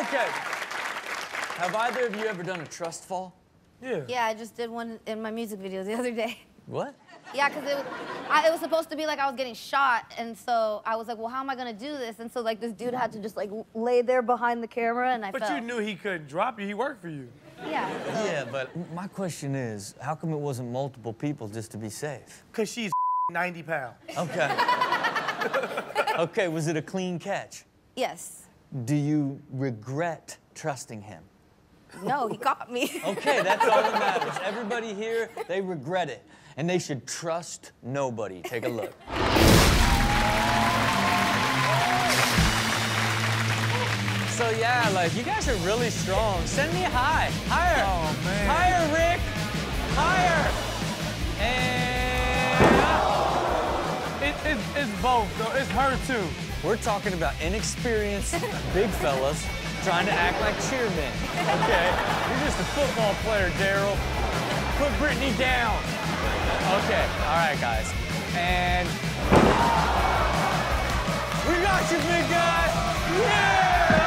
Okay. Have either of you ever done a trust fall? Yeah. Yeah, I just did one in my music video the other day. What? Yeah, because it was supposed to be like I was getting shot, and so I was like, well, how am I gonna do this? And so like this dude had to just like lay there behind the camera, and I fell. You knew he couldn't drop you. He worked for you. Yeah. So. Yeah, but my question is, how come it wasn't multiple people just to be safe? Because she's 90 pounds. Okay. Okay, was it a clean catch? Yes. Do you regret trusting him? No, he caught me. Okay, that's all that matters. Everybody here, they regret it. And they should trust nobody. Take a look. So yeah, like, you guys are really strong. Send me high. Higher. Oh, man. Higher, Rick. Higher. And... It's both, though. It's her, too. We're talking about inexperienced big fellas trying to act like cheermen. Okay, you're just a football player, Daryl. Put Brittany down. Okay, all right, guys. And we got you, big guy. Yeah!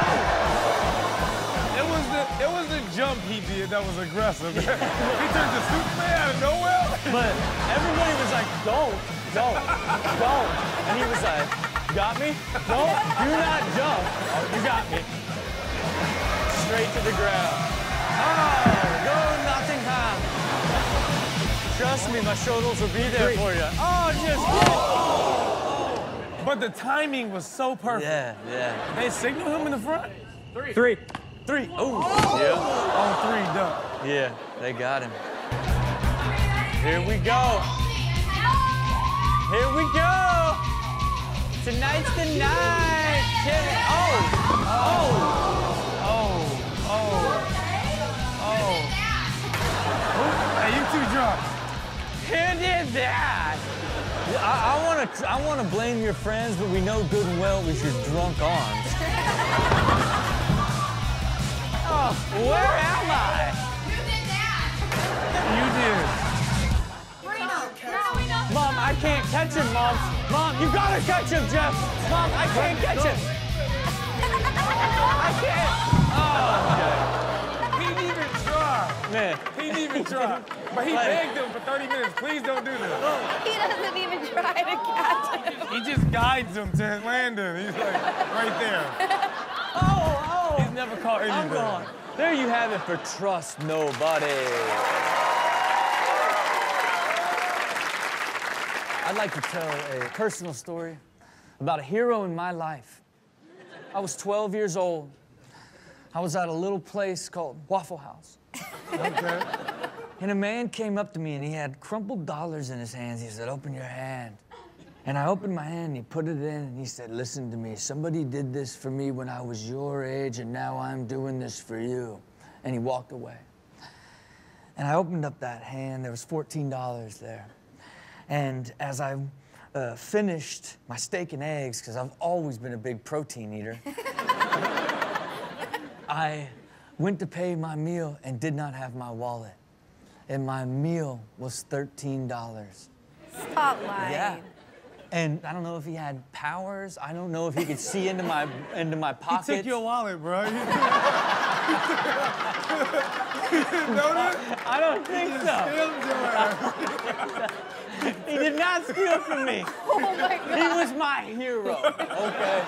It was the jump he did that was aggressive. He turned to Superman out of nowhere. But everybody was like, don't. And he was like, got me? Don't, do not jump. Oh, you got me. Straight to the ground. Oh, go Nottingham. Trust me, my shoulders will be there for you. Oh, just... Oh. But the timing was so perfect. Yeah, yeah. They signal him in the front. Three. Ooh. Oh. Yeah. On three, dunk. Yeah, they got him. Here we go. Here we go. Tonight's the night. Oh. Oh. Who did that? I want to blame your friends, but we know good and well it was your drunk arms. Oh, where am I? Who did that? You did. No, Mom, I can't catch him, Mom. Mom, you gotta catch him, Jeff. Mom, I can't catch him. I can't. Oh, he didn't even try. Man. He didn't even try. But he begged him for 30 minutes, please don't do this. He doesn't even try to catch him. He just guides him to his landing. He's like, right there. Oh, oh. He's never caught anything. I'm gone. There you have it for Trust Nobody. I'd like to tell a personal story about a hero in my life. I was 12 years old. I was at a little place called Waffle House. Okay. And a man came up to me, and he had crumpled dollars in his hands. He said, open your hand. And I opened my hand, and he put it in, and he said, listen to me. Somebody did this for me when I was your age, and now I'm doing this for you. And he walked away. And I opened up that hand. There was $14 there. And as I finished my steak and eggs, because I've always been a big protein eater, I went to pay my meal and did not have my wallet. And my meal was $13. Stop lying. Yeah. And I don't know if he had powers. I don't know if he could see into my pockets. He took your wallet, bro. You didn't know that? I don't think so. He did not steal from me. Oh my God. He was my hero. Okay.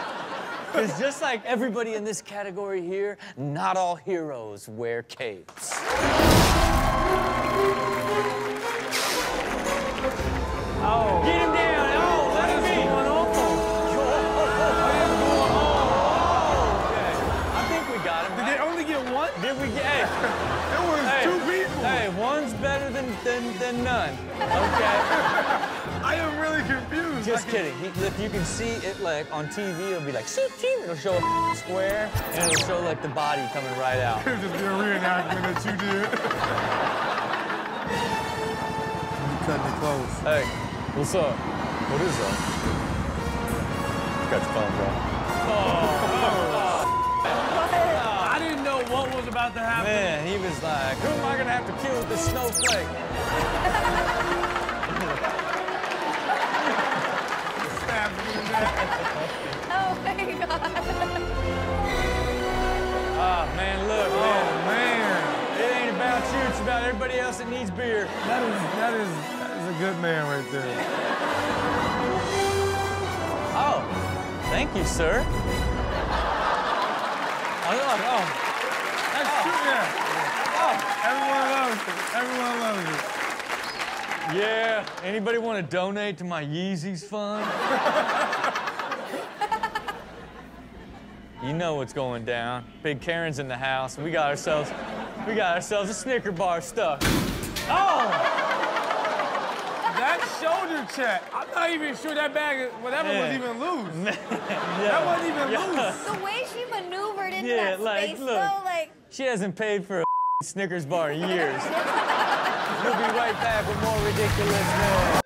Because just like everybody in this category here, not all heroes wear capes. Oh. Get him down. Oh, let him be. I think we got him. Right? Did they only get one? Did we get... Hey. There was two people. Hey, one's better than none. Okay. I am really confused. Just kidding. If you can see it, like, on TV, it'll be like, see, TV. It'll show a square, and it'll show, like, the body coming right out. It'll just be a reenactment that you did. Cut me close. Hey, what's up? What is up? Got your phone, bro. Oh, I didn't know what was about to happen. Man, he was like, who am I gonna have to kill with this snowflake? Oh my God. All Man, look, man. It ain't about you, it's about everybody else that needs beer. That is a good man right there. Oh, thank you, sir. Everyone loves it. Yeah, anybody want to donate to my Yeezys fund? You know what's going down. Big Karen's in the house. We got ourselves a Snicker bar stuck. Oh! That shoulder check. I'm not even sure that bag, whatever, was even loose. That wasn't even loose. The way she maneuvered into that space, look, though, she hasn't paid for a Snickers bar in years. We'll be right back with more ridiculousness.